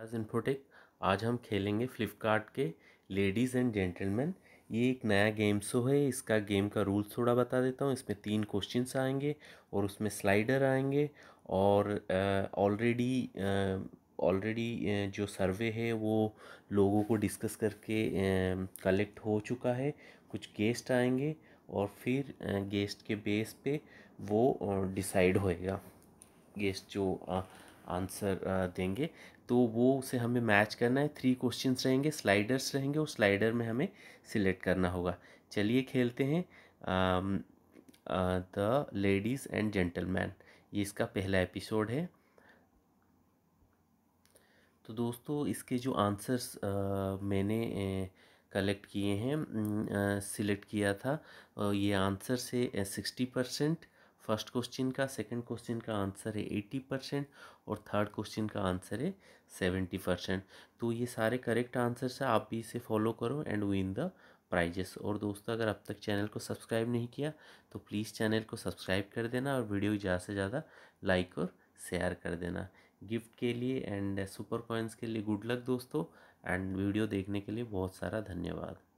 Gowda infotech. आज हम खेलेंगे फ्लिपकार्ट के लेडीज़ एंड जेंटलमैन। ये एक नया गेम शो है। इसका गेम का रूल थोड़ा बता देता हूँ। इसमें 3 क्वेश्चंस आएंगे और उसमें स्लाइडर आएंगे और ऑलरेडी जो सर्वे है वो लोगों को डिस्कस करके कलेक्ट हो चुका है। कुछ गेस्ट आएंगे और फिर गेस्ट के बेस पे वो डिसाइड होएगा। गेस्ट जो आंसर देंगे तो वो उसे हमें मैच करना है। 3 क्वेश्चंस रहेंगे, स्लाइडर्स रहेंगे और स्लाइडर में हमें सिलेक्ट करना होगा। चलिए खेलते हैं द लेडीज़ एंड जेंटलमैन। ये इसका पहला एपिसोड है। तो दोस्तों इसके जो आंसर्स मैंने कलेक्ट किए हैं, सिलेक्ट किया था, ये आंसर से 60% फर्स्ट क्वेश्चन का, सेकंड क्वेश्चन का आंसर है 80% और थर्ड क्वेश्चन का आंसर है 70%। तो ये सारे करेक्ट आंसर्स हैं। आप भी इसे फॉलो करो एंड विन द प्राइजेस। और दोस्तों अगर अब तक चैनल को सब्सक्राइब नहीं किया तो प्लीज़ चैनल को सब्सक्राइब कर देना और वीडियो ज़्यादा से ज़्यादा लाइक और शेयर कर देना। गिफ्ट के लिए एंड सुपर कॉइन्स के लिए गुड लक दोस्तों, एंड वीडियो देखने के लिए बहुत सारा धन्यवाद।